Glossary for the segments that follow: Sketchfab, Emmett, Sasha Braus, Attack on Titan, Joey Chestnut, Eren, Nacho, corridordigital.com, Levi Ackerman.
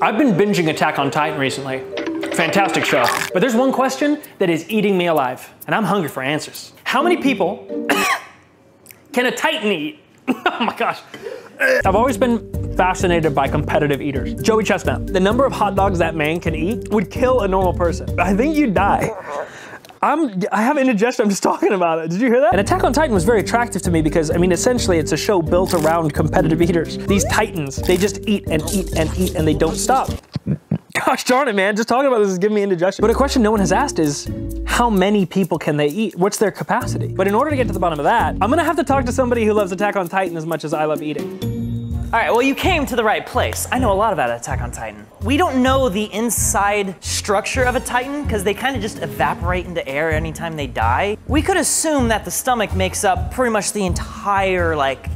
I've been binging Attack on Titan recently. Fantastic show. But there's one question that is eating me alive, and I'm hungry for answers. How many people can a Titan eat? Oh my gosh. I've always been fascinated by competitive eaters. Joey Chestnut, the number of hot dogs that man can eat would kill a normal person. I think you'd die. I have indigestion, I'm just talking about it. Did you hear that? And Attack on Titan was very attractive to me because, I mean, essentially it's a show built around competitive eaters. These Titans, they just eat and eat and eat and they don't stop. Gosh darn it, man. Just talking about this is giving me indigestion. But a question no one has asked is, how many people can they eat? What's their capacity? But in order to get to the bottom of that, I'm gonna have to talk to somebody who loves Attack on Titan as much as I love eating. All right, well, you came to the right place. I know a lot about Attack on Titan. We don't know the inside structure of a Titan because they kind of just evaporate into air anytime they die. We could assume that the stomach makes up pretty much the entire, like,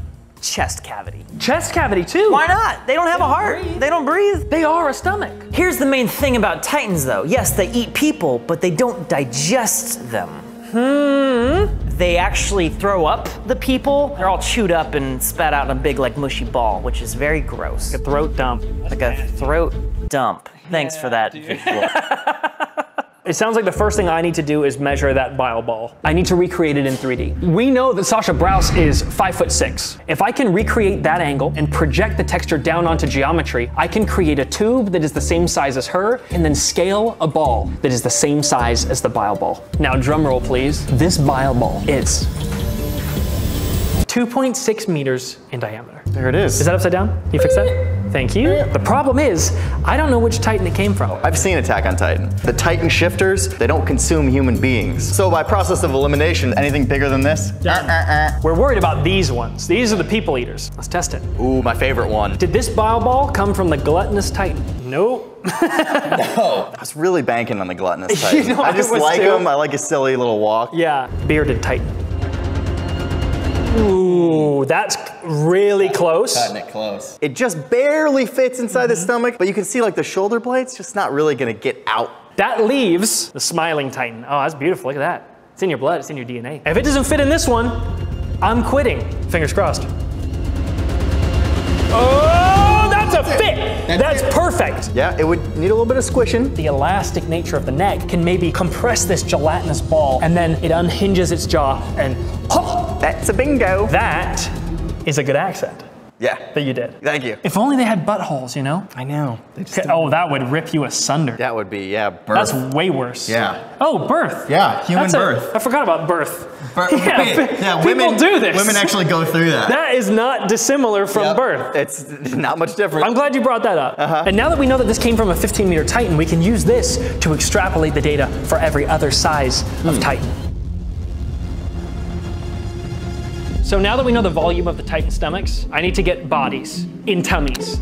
chest cavity. Chest cavity too? Why not? They don't have a heart. They don't breathe. They are a stomach. Here's the main thing about Titans, though. Yes, they eat people, but they don't digest them. They actually throw up the people. They're all chewed up and spat out in a big, like, mushy ball, which is very gross. Like a throat dump. Like a throat dump. Thanks for that visual. It sounds like the first thing I need to do is measure that bile ball. I need to recreate it in 3D. We know that Sasha Braus is 5'6". If I can recreate that angle and project the texture down onto geometry, I can create a tube that is the same size as her and then scale a ball that is the same size as the bile ball. Now drum roll please. This bile ball is 2.6 meters in diameter. There it is. Is that upside down? Can you fix that? Thank you. The problem is, I don't know which Titan it came from. I've seen Attack on Titan. The Titan shifters, they don't consume human beings. So by process of elimination, anything bigger than this? We're worried about these ones. These are the people eaters. Let's test it. Ooh, my favorite one. Did this bile ball come from the gluttonous Titan? Nope. No. I was really banking on the gluttonous Titan. You know, I just like him. I like his silly little walk. Yeah. Bearded Titan. Ooh, that's really close. Cutting it close. It just barely fits inside the stomach, but you can see like the shoulder blades just not really gonna get out. That leaves the smiling Titan. Oh, that's beautiful, look at that. It's in your blood, it's in your DNA. If it doesn't fit in this one, I'm quitting. Fingers crossed. Oh, that's a fit. That's perfect. Yeah, it would need a little bit of squishing. The elastic nature of the neck can maybe compress this gelatinous ball and then it unhinges its jaw and pop. That's a bingo. That is a good accent. Yeah. That you did. Thank you. If only they had buttholes, you know? I know. Oh, that would rip you asunder. That would be, yeah, birth. That's way worse. Yeah. Oh, birth. Yeah, human birth. I forgot about birth. Yeah, women do this. Women actually go through that. That is not dissimilar from birth. It's not much different. I'm glad you brought that up. And now that we know that this came from a 15-meter Titan, we can use this to extrapolate the data for every other size of Titan. So now that we know the volume of the Titan stomachs, I need to get bodies in tummies,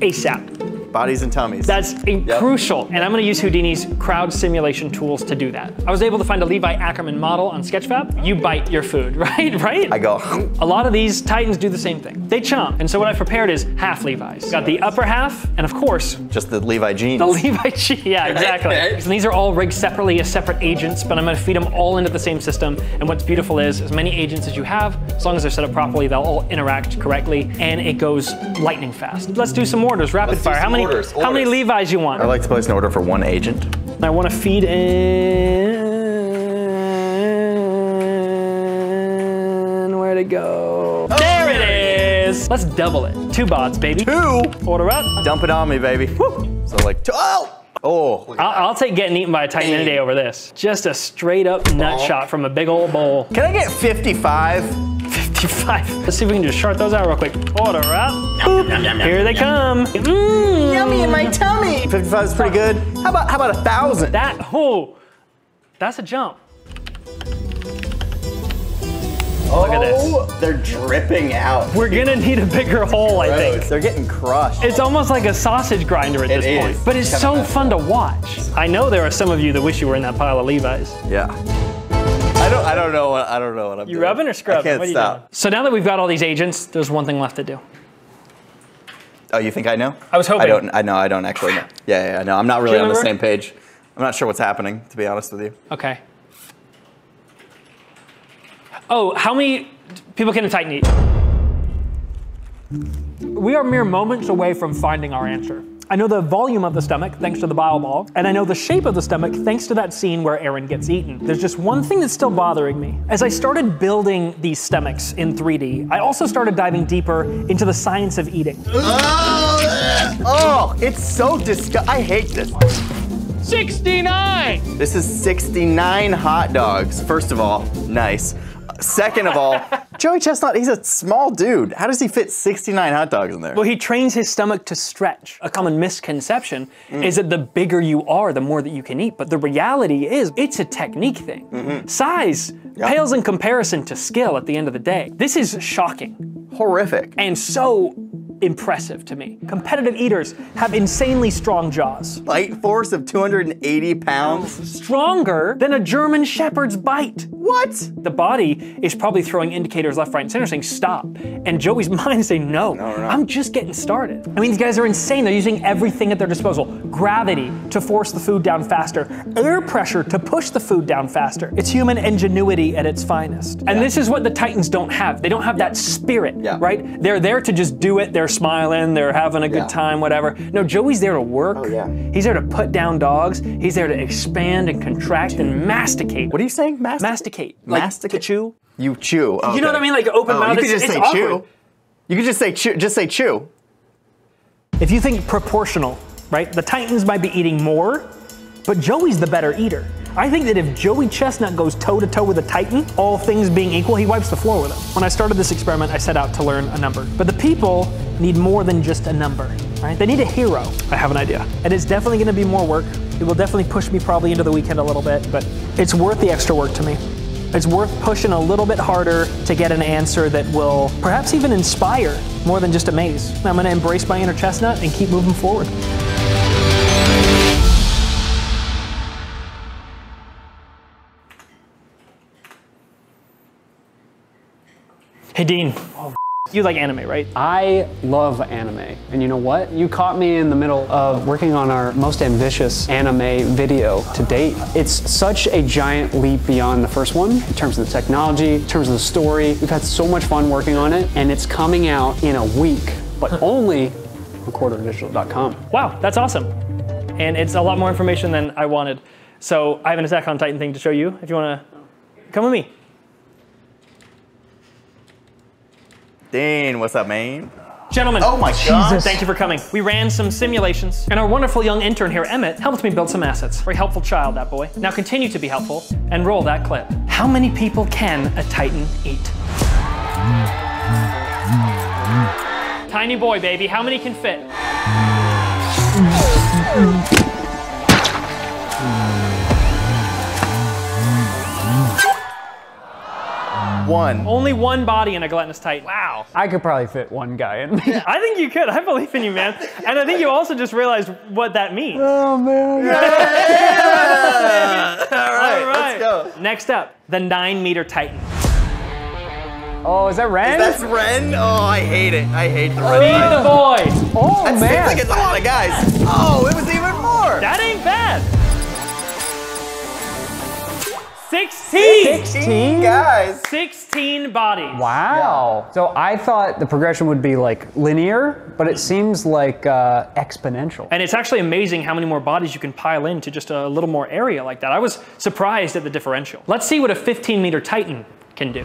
ASAP. Bodies and tummies. That's crucial. And I'm gonna use Houdini's crowd simulation tools to do that. I was able to find a Levi Ackerman model on Sketchfab. You bite your food, right? I go. A lot of these Titans do the same thing. They chomp. And so what I've prepared is half Levi's. Got the upper half, and of course. Just the Levi jeans. The Levi jeans, yeah, exactly. And these are all rigged separately as separate agents, but I'm gonna feed them all into the same system. And what's beautiful is, as many agents as you have, as long as they're set up properly, they'll all interact correctly, and it goes lightning fast. Let's do some orders, rapid fire. How many Levi's you want? I'd like to place an order for one agent. I want to feed in, where'd it go? Oh, there it is! Let's double it. Two bots, baby. Two? Order up. Dump it on me, baby. Woo. So like, oh! I'll take getting eaten by a Titan any day over this. Just a straight up nut shot from a big old bowl. Can I get 55? 55. Let's see if we can just short those out real quick. Order up. Boop. Here they come. Mmm. Yummy in my tummy. 55 is pretty good. How about 1,000? That's a jump. Oh, look at this. They're dripping out. We're gonna need a bigger hole, I think. They're getting crushed. It's almost like a sausage grinder at this point. But it's so fun to watch. I know there are some of you that wish you were in that pile of Levi's. Yeah. I don't know what I'm doing. You rubbing or scrubbing? I can't stop. So now that we've got all these agents, there's one thing left to do. Oh, you think I know? I was hoping. I don't actually know. Yeah, I know. I'm not really on the same page. I'm not sure what's happening, to be honest with you. Okay. Oh, how many people can a Titan eat? We are mere moments away from finding our answer. I know the volume of the stomach, thanks to the bile ball, and I know the shape of the stomach, thanks to that scene where Eren gets eaten. There's just one thing that's still bothering me. As I started building these stomachs in 3D, I also started diving deeper into the science of eating. Oh, it's so disgusting. I hate this. 69! This is 69 hot dogs. First of all, nice. Second of all, Joey Chestnut, he's a small dude. How does he fit 69 hot dogs in there? Well, he trains his stomach to stretch. A common misconception is that the bigger you are, the more that you can eat. But the reality is, it's a technique thing. Size pales in comparison to skill at the end of the day. This is shocking. Horrific. And so impressive to me. Competitive eaters have insanely strong jaws. Bite force of 280 pounds? Stronger than a German shepherd's bite. What? The body is probably throwing indicators left, right, and center saying stop. And Joey's mind is saying no, I'm just getting started. I mean, these guys are insane. They're using everything at their disposal. Gravity to force the food down faster. Air pressure to push the food down faster. It's human ingenuity at its finest. And this is what the Titans don't have. They don't have that spirit, right? They're there to just do it. They're smiling, they're having a good time, whatever. No, Joey's there to work. He's there to put down dogs. He's there to expand and contract and masticate. What are you saying? Masticate. Like masticate? To chew. You chew. Okay. You know what I mean? Like open mouth. You could just say awkward. Chew. You could just say chew. Just say chew. If you think proportional, right? The Titans might be eating more, but Joey's the better eater. I think that if Joey Chestnut goes toe-to-toe with a Titan, all things being equal, he wipes the floor with him. When I started this experiment, I set out to learn a number. But the people need more than just a number, right? They need a hero. I have an idea. And it's definitely gonna be more work. It will definitely push me probably into the weekend a little bit, but it's worth the extra work to me. It's worth pushing a little bit harder to get an answer that will perhaps even inspire more than just amaze. I'm gonna embrace my inner Chestnut and keep moving forward. Hey, Dean. Oh, you like anime, right? I love anime. And you know what? You caught me in the middle of working on our most ambitious anime video to date. It's such a giant leap beyond the first one in terms of the technology, in terms of the story. We've had so much fun working on it, and it's coming out in a week, but only on corridordigital.com. Wow, that's awesome. And it's a lot more information than I wanted. So I have an Attack on Titan thing to show you. If you want to come with me. Dean, what's up, man? Gentlemen, oh my God, thank you for coming. We ran some simulations, and our wonderful young intern here, Emmett, helped me build some assets. Very helpful child, that boy. Now continue to be helpful, and roll that clip. How many people can a Titan eat? Tiny boy, baby, how many can fit? One. Only one body in a gluttonous Titan. Wow. I could probably fit one guy in. I think you could. I believe in you, man. And I think you also just realized what that means. Oh, man. All right, let's go. Next up, the 9-meter Titan. Oh, is that Ren? That's Ren? Oh, I hate it. I hate the Ren. Feed the boy. Oh, man. That seems like it's a lot of guys. Oh, it was even more. That ain't bad. 16 guys. 16 bodies. Wow. So I thought the progression would be like linear, but it seems like exponential. And it's actually amazing how many more bodies you can pile into just a little more area like that. I was surprised at the differential. Let's see what a 15-meter Titan can do.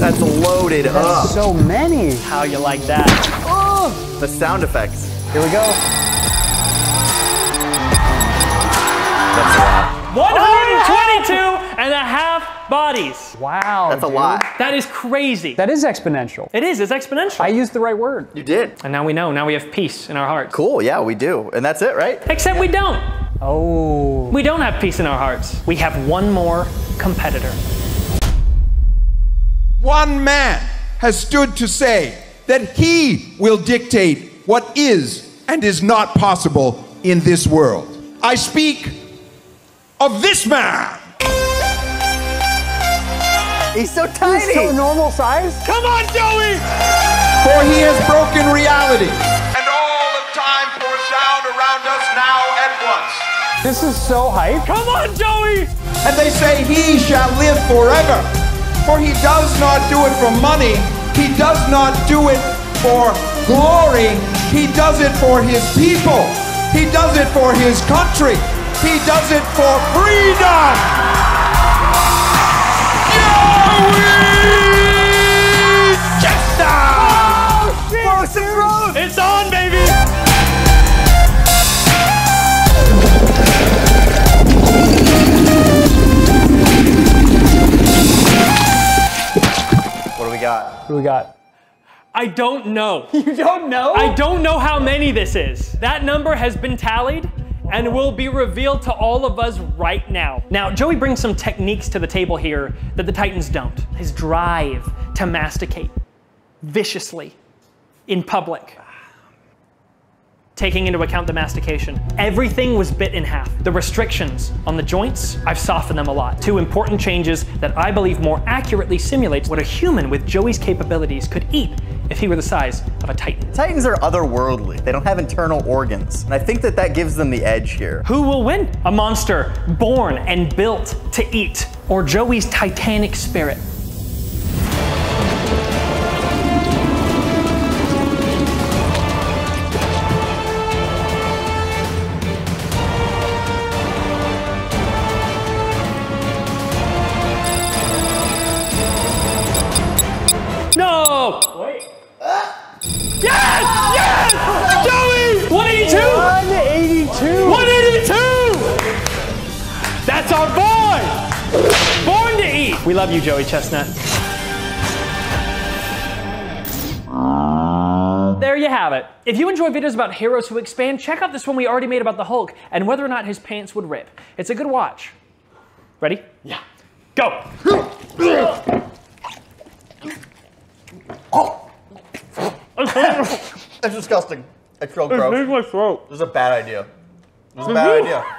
That's loaded up. That's so many. How you like that? Oh, the sound effects. Here we go. That's a lot. 122 and a half bodies. Wow. That's a lot. That is crazy. That is exponential. It is. It's exponential. I used the right word. You did. And now we know. Now we have peace in our hearts. Cool. Yeah, we do. And that's it, right? Except we don't. Oh. We don't have peace in our hearts. We have one more competitor. One man has stood to say that he will dictate what is and is not possible in this world. I speak of this man. He's so tiny. He's so normal size. Come on, Joey! For he has broken reality. And all of time pours down around us now at once. This is so hype. Come on, Joey! And they say, he shall live forever. For he does not do it for money. He does not do it for glory. He does it for his people. He does it for his country. He does it for freedom! Joey Chestnut! Oh, shit! Bro, some growth! It's on, baby! What do we got? What do we got? I don't know. You don't know? I don't know how many this is. That number has been tallied and will be revealed to all of us right now. Now, Joey brings some techniques to the table here that the Titans don't. His drive to masticate viciously in public, taking into account the mastication. Everything was bit in half. The restrictions on the joints, I've softened them a lot. Two important changes that I believe more accurately simulates what a human with Joey's capabilities could eat if he were the size of a Titan. Titans are otherworldly. They don't have internal organs. And I think that that gives them the edge here. Who will win? A monster born and built to eat, or Joey's Titanic spirit? We love you, Joey Chestnut. There you have it. If you enjoy videos about heroes who expand, check out this one we already made about the Hulk and whether or not his pants would rip. It's a good watch. Ready? Yeah. Go! That's disgusting. I feel gross. It made my throat. This is a bad idea. This is a bad idea.